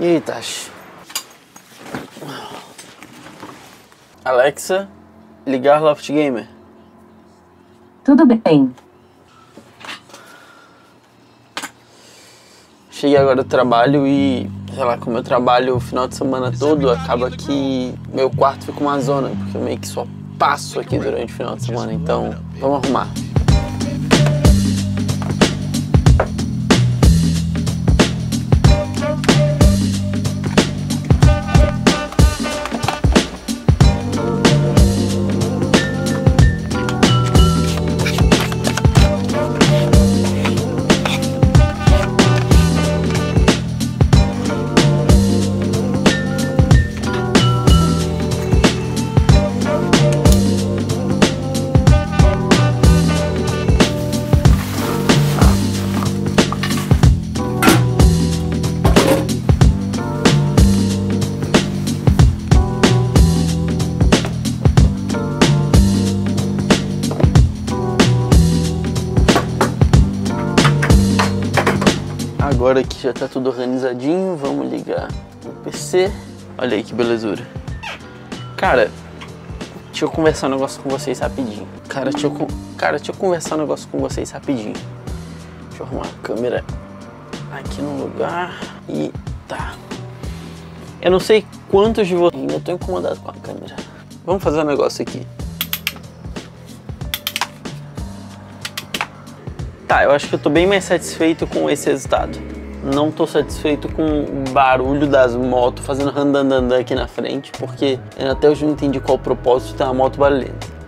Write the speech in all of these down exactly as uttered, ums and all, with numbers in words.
Eita. Alexa, ligar Loft Gamer. Tudo bem. Cheguei agora do trabalho e, sei lá, como eu trabalho o final de semana todo, acaba que meu quarto fica uma zona, porque eu meio que só passo aqui durante o final de semana, então vamos arrumar. Agora que já tá tudo organizadinho, vamos ligar o P C. Olha aí que belezura. Cara, deixa eu conversar um negócio com vocês rapidinho. Cara, deixa eu, cara, deixa eu conversar um negócio com vocês rapidinho. Deixa eu arrumar a câmera aqui no lugar e tá. Eu não sei quantos de vocês... Ainda tô incomodado com a câmera. Vamos fazer um negócio aqui. Tá, eu acho que eu tô bem mais satisfeito com esse resultado. Não tô satisfeito com o barulho das motos fazendo randandandã aqui na frente, porque até hoje eu não entendi qual o propósito de ter uma moto barulhenta.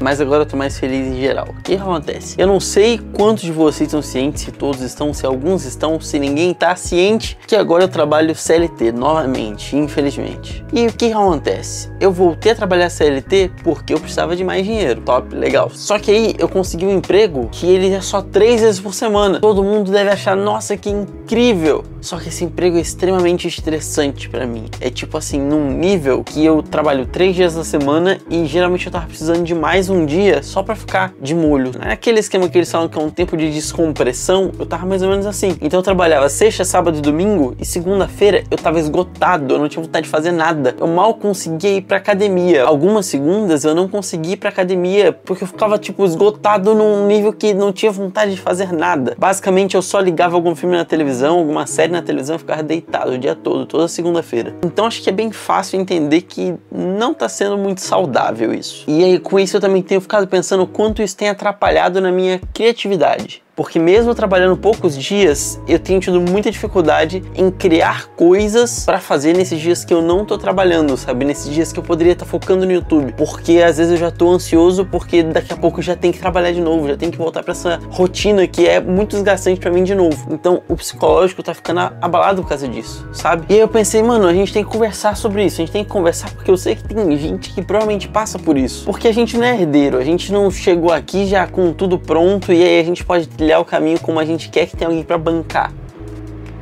Mas agora eu tô mais feliz em geral. O que acontece? Eu não sei quantos de vocês estão cientes, se todos estão, se alguns estão, se ninguém tá ciente, que agora eu trabalho C L T novamente, infelizmente. E o que acontece? Eu voltei a trabalhar C L T porque eu precisava de mais dinheiro. Top, legal. Só que aí eu consegui um emprego que ele é só três vezes por semana. Todo mundo deve achar, nossa, que incrível. Só que esse emprego é extremamente estressante pra mim. É tipo assim, num nível que eu trabalho três dias na semana e geralmente eu tava precisando de mais um dia só pra ficar de molho. Não é aquele esquema que eles falam que é um tempo de descompressão? Eu tava mais ou menos assim. Então eu trabalhava sexta, sábado e domingo, e segunda-feira eu tava esgotado, eu não tinha vontade de fazer nada. Eu mal conseguia ir pra academia. Algumas segundas eu não conseguia ir pra academia porque eu ficava tipo esgotado num nível que não tinha vontade de fazer nada. Basicamente eu só ligava algum filme na televisão, alguma série na televisão, eu ficava deitado o dia todo, toda segunda-feira. Então acho que é bem fácil entender que não tá sendo muito saudável isso. E aí com isso eu também tenho ficado pensando o quanto isso tem atrapalhado na minha criatividade. Porque mesmo trabalhando poucos dias, eu tenho tido muita dificuldade em criar coisas pra fazer nesses dias que eu não tô trabalhando, sabe? Nesses dias que eu poderia estar focando no YouTube. Porque às vezes eu já tô ansioso porque daqui a pouco eu já tenho que trabalhar de novo, já tenho que voltar pra essa rotina que é muito desgastante pra mim de novo. Então o psicológico tá ficando abalado por causa disso, sabe? E aí eu pensei, mano, a gente tem que conversar sobre isso, a gente tem que conversar porque eu sei que tem gente que provavelmente passa por isso. Porque a gente não é herdeiro, a gente não chegou aqui já com tudo pronto e aí a gente pode trilhar o caminho como a gente quer, que tem alguém pra bancar.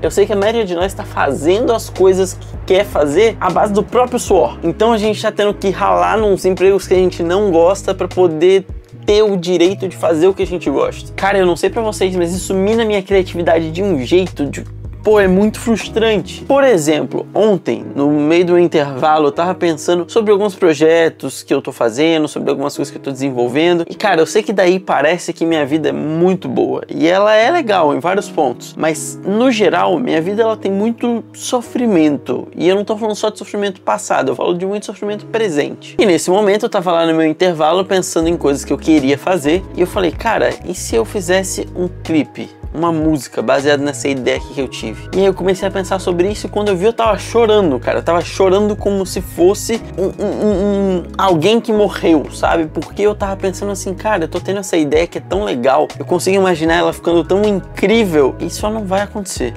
Eu sei que a maioria de nós tá fazendo as coisas que quer fazer à base do próprio suor. Então a gente tá tendo que ralar nos empregos que a gente não gosta pra poder ter o direito de fazer o que a gente gosta. Cara, eu não sei pra vocês, mas isso mina minha criatividade de um jeito de... Pô, é muito frustrante. Por exemplo, ontem, no meio do intervalo, eu tava pensando sobre alguns projetos que eu tô fazendo, sobre algumas coisas que eu tô desenvolvendo. E, cara, eu sei que daí parece que minha vida é muito boa. E ela é legal em vários pontos. Mas, no geral, minha vida, ela tem muito sofrimento. E eu não tô falando só de sofrimento passado, eu falo de muito sofrimento presente. E nesse momento, eu tava lá no meu intervalo pensando em coisas que eu queria fazer. E eu falei, cara, e se eu fizesse um clipe? Uma música baseada nessa ideia que eu tive. E aí eu comecei a pensar sobre isso e quando eu vi eu tava chorando, cara. Eu tava chorando como se fosse um, um, um, alguém que morreu, sabe? Porque eu tava pensando assim, cara, eu tô tendo essa ideia que é tão legal. Eu consigo imaginar ela ficando tão incrível. E só não vai acontecer.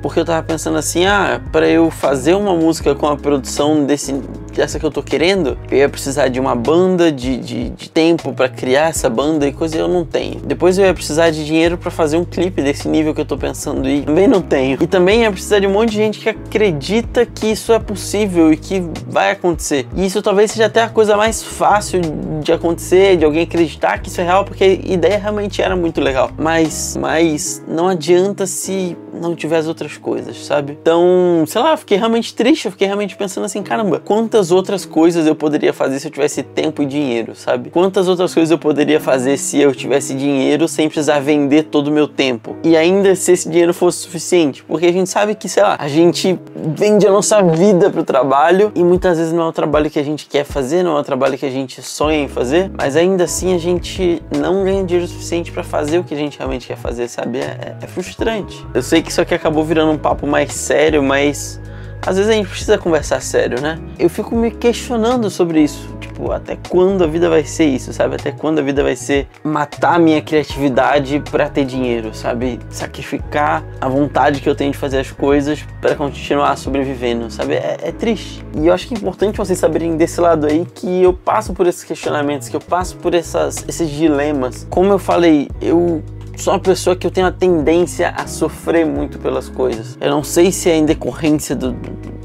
Porque eu tava pensando assim, ah, pra eu fazer uma música com a produção desse, dessa que eu tô querendo, eu ia precisar de uma banda, de, de, de tempo pra criar essa banda e coisa, eu não tenho. Depois eu ia precisar de dinheiro pra fazer um clipe desse nível que eu tô pensando e também não tenho. E também ia precisar de um monte de gente que acredita que isso é possível e que vai acontecer. E isso talvez seja até a coisa mais fácil de acontecer, de alguém acreditar que isso é real, porque a ideia realmente era muito legal. Mas, mas não adianta se... não tiver as outras coisas, sabe? Então, sei lá, eu fiquei realmente triste, eu fiquei realmente pensando assim, caramba, quantas outras coisas eu poderia fazer se eu tivesse tempo e dinheiro, sabe? Quantas outras coisas eu poderia fazer se eu tivesse dinheiro sem precisar vender todo o meu tempo? E ainda se esse dinheiro fosse suficiente, porque a gente sabe que, sei lá, a gente vende a nossa vida pro trabalho e muitas vezes não é o trabalho que a gente quer fazer, não é o trabalho que a gente sonha em fazer, mas ainda assim a gente não ganha dinheiro suficiente pra fazer o que a gente realmente quer fazer, sabe? É, é frustrante. Eu sei que isso aqui acabou virando um papo mais sério, mas às vezes a gente precisa conversar sério, né? Eu fico me questionando sobre isso. Tipo, até quando a vida vai ser isso, sabe? Até quando a vida vai ser matar a minha criatividade pra ter dinheiro, sabe? Sacrificar a vontade que eu tenho de fazer as coisas pra continuar sobrevivendo, sabe? É, é triste. E eu acho que é importante vocês saberem desse lado aí que eu passo por esses questionamentos, que eu passo por essas, esses dilemas. Como eu falei, eu... sou uma pessoa que eu tenho a tendência a sofrer muito pelas coisas. Eu não sei se é em decorrência do, do,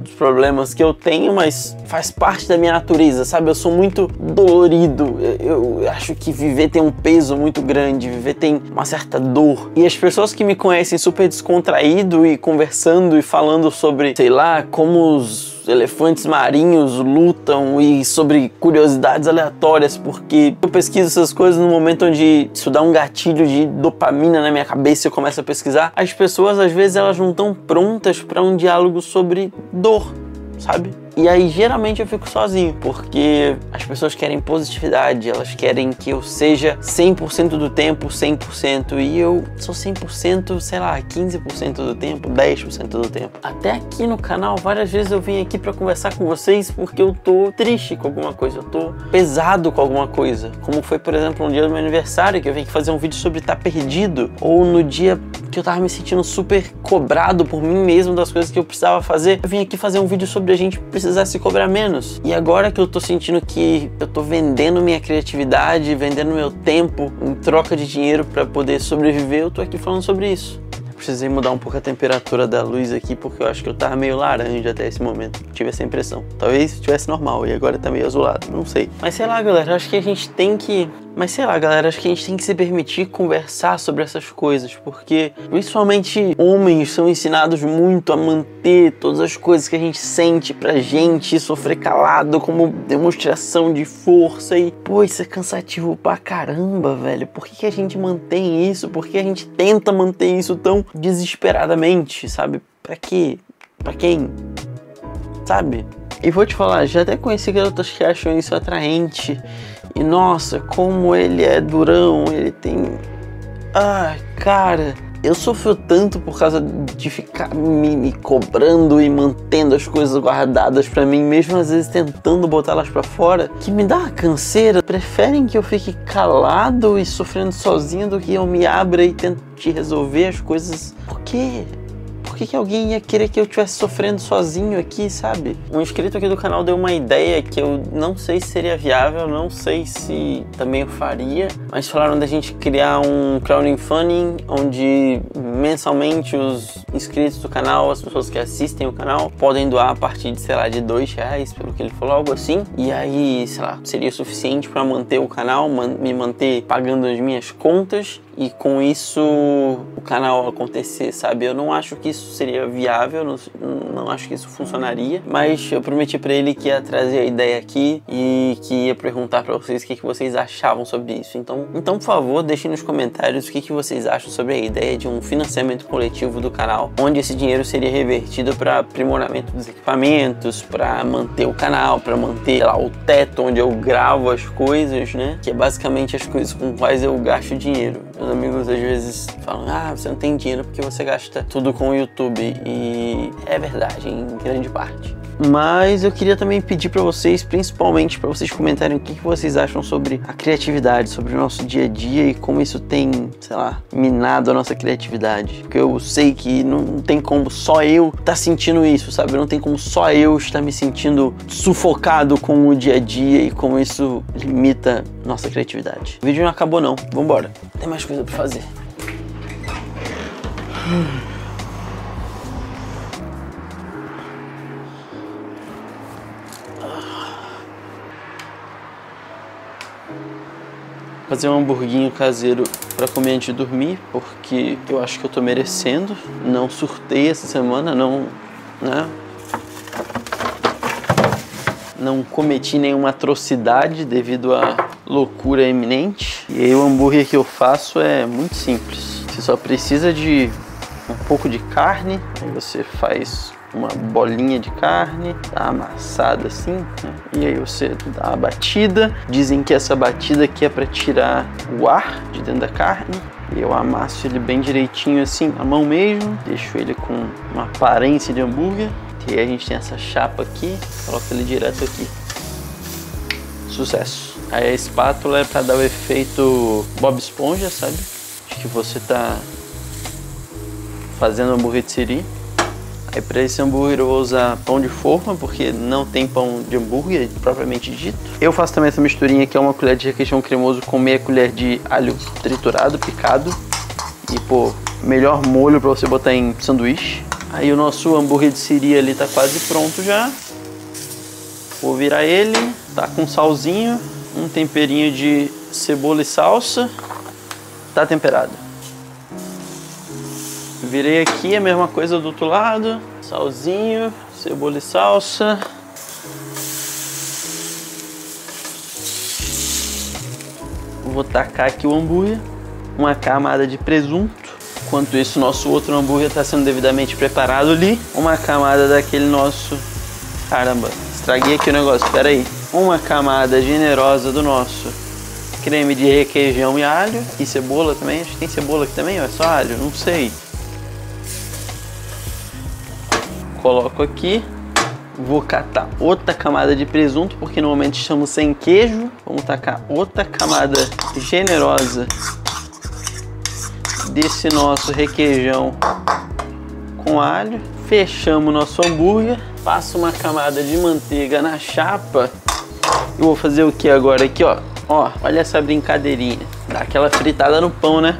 dos problemas que eu tenho, mas faz parte da minha natureza, sabe? Eu sou muito dolorido. Eu, eu acho que viver tem um peso muito grande, viver tem uma certa dor. E as pessoas que me conhecem super descontraído e conversando e falando sobre, sei lá, como os elefantes marinhos lutam e sobre curiosidades aleatórias, porque eu pesquiso essas coisas no momento onde isso dá um gatilho de dopamina na minha cabeça e eu começo a pesquisar. As pessoas, às vezes, elas não estão prontas para um diálogo sobre dor, sabe? E aí, geralmente, eu fico sozinho, porque as pessoas querem positividade, elas querem que eu seja cem por cento do tempo, cem por cento, e eu sou cem por cento, sei lá, quinze por cento do tempo, dez por cento do tempo. Até aqui no canal, várias vezes eu vim aqui pra conversar com vocês porque eu tô triste com alguma coisa, eu tô pesado com alguma coisa. Como foi, por exemplo, no dia do meu aniversário, que eu vim aqui fazer um vídeo sobre tá perdido, ou no dia que eu tava me sentindo super cobrado por mim mesmo das coisas que eu precisava fazer, eu vim aqui fazer um vídeo sobre a gente precisar precisar se cobrar menos. E agora que eu tô sentindo que eu tô vendendo minha criatividade, vendendo meu tempo em troca de dinheiro pra poder sobreviver, eu tô aqui falando sobre isso. Precisei mudar um pouco a temperatura da luz aqui, porque eu acho que eu tava meio laranja até esse momento. Tive essa impressão. Talvez estivesse normal e agora tá meio azulado, não sei. Mas sei lá, galera, acho que a gente tem que... Mas sei lá, galera, acho que a gente tem que se permitir conversar sobre essas coisas, porque principalmente homens são ensinados muito a manter todas as coisas que a gente sente pra gente, sofrer calado como demonstração de força e... Pô, isso é cansativo pra caramba, velho. Por que que a gente mantém isso? Por que a gente tenta manter isso tão desesperadamente, sabe? Pra quê? Pra quem? Sabe? E vou te falar, já até conheci garotas que acham isso atraente. E nossa, como ele é durão, ele tem... Ah, cara, eu sofro tanto por causa de ficar me, me cobrando e mantendo as coisas guardadas pra mim, mesmo às vezes tentando botá-las pra fora, que me dá uma canseira. Preferem que eu fique calado e sofrendo sozinho do que eu me abra e tente resolver as coisas. Por quê? Por que que alguém ia querer que eu estivesse sofrendo sozinho aqui, sabe? Um inscrito aqui do canal deu uma ideia que eu não sei se seria viável, não sei se também eu faria, mas falaram da gente criar um crowdfunding onde mensalmente os inscritos do canal, as pessoas que assistem o canal, podem doar a partir de, sei lá, de dois reais, pelo que ele falou, algo assim. E aí, sei lá, seria suficiente para manter o canal, man- me manter pagando as minhas contas e com isso o canal acontecer, sabe? Eu não acho que isso seria viável, não, não acho que isso funcionaria, mas eu prometi pra ele que ia trazer a ideia aqui e que ia perguntar pra vocês o que, que vocês achavam sobre isso. Então, então, por favor, deixem nos comentários o que, que vocês acham sobre a ideia de um financiamento coletivo do canal, onde esse dinheiro seria revertido pra aprimoramento dos equipamentos, pra manter o canal, pra manter lá o teto onde eu gravo as coisas, né? Que é basicamente as coisas com quais eu gasto dinheiro. Meus amigos às vezes falam, ah, você não tem dinheiro porque você gasta tudo com o YouTube. YouTube, e é verdade em grande parte. Mas eu queria também pedir para vocês, principalmente para vocês comentarem o que, que vocês acham sobre a criatividade, sobre o nosso dia a dia e como isso tem, sei lá, minado a nossa criatividade. Porque eu sei que não tem como só eu tá sentindo isso, sabe? Não tem como só eu estar me sentindo sufocado com o dia a dia e como isso limita nossa criatividade. O vídeo não acabou não, vambora. Tem mais coisa para fazer. Hum. fazer um hamburguinho caseiro para comer antes de dormir, porque eu acho que eu tô merecendo. Não surtei essa semana, não, né? Não cometi nenhuma atrocidade devido à loucura iminente. E aí o hambúrguer que eu faço é muito simples. Você só precisa de um pouco de carne, aí você faz uma bolinha de carne, tá amassada assim, né? E aí você dá a batida. Dizem que essa batida aqui é para tirar o ar de dentro da carne. Eu amasso ele bem direitinho assim, na mão mesmo, deixo ele com uma aparência de hambúrguer. E aí a gente tem essa chapa aqui, coloca ele direto aqui. Sucesso! Aí a espátula é pra dar o efeito Bob Esponja, sabe? Acho que você tá fazendo hambúrguer de siri. Aí pra esse hambúrguer eu vou usar pão de forma, porque não tem pão de hambúrguer propriamente dito. Eu faço também essa misturinha que é uma colher de requeijão cremoso com meia colher de alho triturado, picado. E pô, melhor molho pra você botar em sanduíche. Aí o nosso hambúrguer de siri ali tá quase pronto já. Vou virar ele, tá com salzinho, um temperinho de cebola e salsa. Tá temperado. Virei aqui, a mesma coisa do outro lado. Salzinho, cebola e salsa. Vou tacar aqui o hambúrguer, uma camada de presunto. Enquanto isso, nosso outro hambúrguer está sendo devidamente preparado ali. Uma camada daquele nosso... Caramba, estraguei aqui o negócio, espera aí. Uma camada generosa do nosso creme de requeijão e alho. E cebola também, acho que tem cebola aqui também, ou é só alho? Não sei. Coloco aqui. Vou catar outra camada de presunto, porque no momento estamos sem queijo. Vamos tacar outra camada generosa desse nosso requeijão com alho. Fechamos nosso hambúrguer. Passo uma camada de manteiga na chapa. Eu vou fazer o que agora aqui, ó? Ó, olha essa brincadeirinha. Dá aquela fritada no pão, né?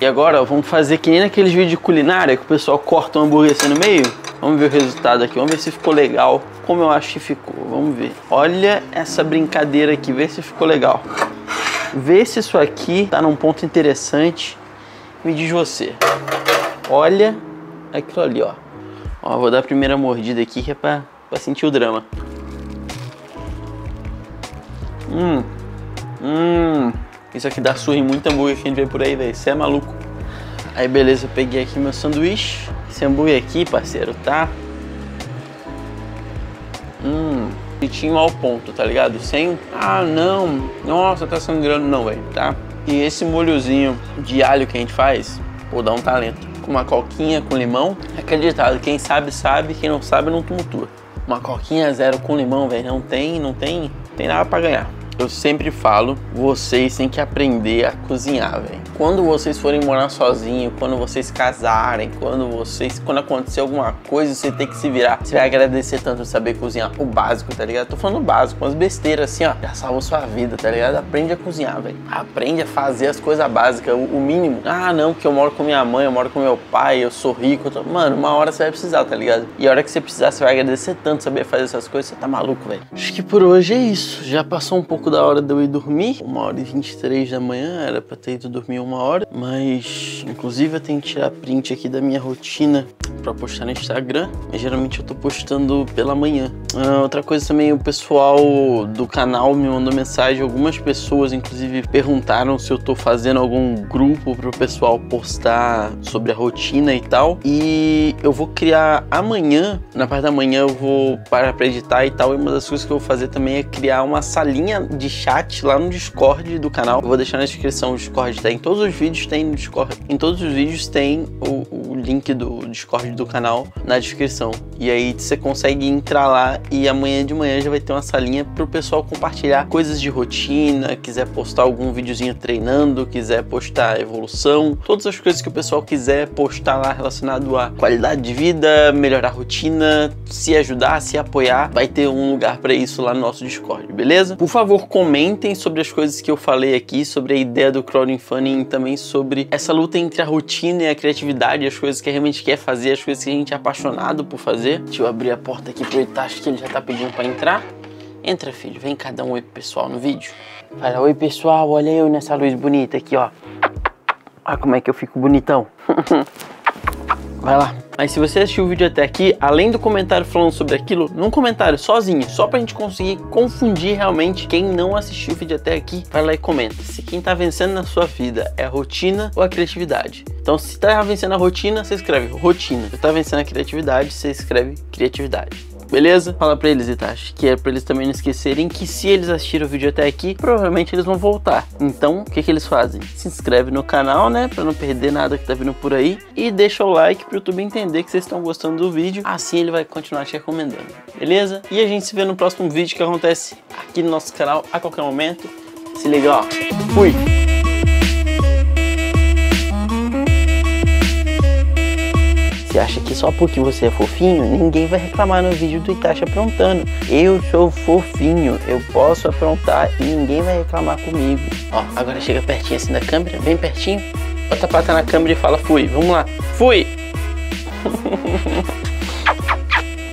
E agora, ó, vamos fazer que nem naqueles vídeos de culinária que o pessoal corta o hambúrguer assim no meio. Vamos ver o resultado aqui, vamos ver se ficou legal. Como eu acho que ficou, vamos ver. Olha essa brincadeira aqui, vê se ficou legal. Vê se isso aqui tá num ponto interessante. Me diz você. Olha aquilo ali, ó. Ó, vou dar a primeira mordida aqui, que é pra, pra sentir o drama. Hum. Hum. Isso aqui dá surra em muito hambúrguer que a gente vê por aí, velho. Você é maluco. Aí, beleza, eu peguei aqui meu sanduíche. Esse hambúrguer aqui, parceiro, tá? Hum. Tinha ao ponto, tá ligado? Sem, ah não, nossa, tá sangrando não, velho, tá? E esse molhozinho de alho que a gente faz, pô, dá um talento. Com uma coquinha com limão, acreditado, quem sabe sabe, quem não sabe não tumultua. Uma coquinha zero com limão, velho, não tem, não tem, não tem nada pra ganhar. Eu sempre falo, vocês têm que aprender a cozinhar, velho. Quando vocês forem morar sozinhos, quando vocês casarem, quando vocês, quando acontecer alguma coisa, você tem que se virar. Você vai agradecer tanto saber cozinhar o básico, tá ligado? Tô falando o básico, umas besteiras assim, ó. Já salvou sua vida, tá ligado? Aprende a cozinhar, velho. Aprende a fazer as coisas básicas, o, o mínimo. Ah, não, porque eu moro com minha mãe, eu moro com meu pai, eu sou rico. Eu tô... Mano, uma hora você vai precisar, tá ligado? E a hora que você precisar, você vai agradecer tanto saber fazer essas coisas. Você tá maluco, velho. Acho que por hoje é isso. Já passou um pouco da hora de eu ir dormir, uma hora e vinte e três da manhã, era pra ter ido dormir uma hora, mas inclusive eu tenho que tirar print aqui da minha rotina pra postar no Instagram, mas geralmente eu tô postando pela manhã. Ah, outra coisa também, o pessoal do canal me mandou mensagem, algumas pessoas inclusive perguntaram se eu tô fazendo algum grupo pro pessoal postar sobre a rotina e tal, e eu vou criar amanhã, na parte da manhã eu vou parar pra editar e tal, e uma das coisas que eu vou fazer também é criar uma salinha de chat lá no Discord do canal. Eu vou deixar na descrição o Discord, tá? Em todos os vídeos tem no Discord. Em todos os vídeos tem o, o link do Discord do canal na descrição. E aí você consegue entrar lá e amanhã de manhã já vai ter uma salinha pro pessoal compartilhar coisas de rotina, quiser postar algum videozinho treinando, quiser postar evolução, todas as coisas que o pessoal quiser postar lá relacionado à qualidade de vida, melhorar a rotina, se ajudar, se apoiar, vai ter um lugar pra isso lá no nosso Discord, beleza? Por favor, comentem sobre as coisas que eu falei aqui, sobre a ideia do crowdfunding, também sobre essa luta entre a rotina e a criatividade, as coisas que a gente quer fazer, as coisas que a gente é apaixonado por fazer. Deixa eu abrir a porta aqui para ele, tá? Acho que ele já tá pedindo para entrar. Entra, filho, vem cá dar um oi pro pessoal no vídeo. Fala, oi pessoal, olha eu nessa luz bonita aqui, ó. Olha como é que eu fico bonitão. Vai lá. Mas se você assistiu o vídeo até aqui, além do comentário falando sobre aquilo, num comentário sozinho, só pra gente conseguir confundir realmente quem não assistiu o vídeo até aqui, vai lá e comenta se quem tá vencendo na sua vida é a rotina ou a criatividade. Então se tá vencendo a rotina, você escreve rotina. Se tá vencendo a criatividade, você escreve criatividade. Beleza? Fala pra eles, Itachi, que é pra eles também não esquecerem que se eles assistiram o vídeo até aqui, provavelmente eles vão voltar. Então, o que que eles fazem? Se inscreve no canal, né? Pra não perder nada que tá vindo por aí. E deixa o like pro YouTube entender que vocês estão gostando do vídeo. Assim ele vai continuar te recomendando. Beleza? E a gente se vê no próximo vídeo que acontece aqui no nosso canal a qualquer momento. Se liga, ó. Fui! Você acha que só porque você é fofinho, ninguém vai reclamar no vídeo do Itachi aprontando. Eu sou fofinho, eu posso aprontar e ninguém vai reclamar comigo. Ó, agora chega pertinho assim da câmera, bem pertinho. Bota a pata na câmera e fala fui. Vamos lá. Fui!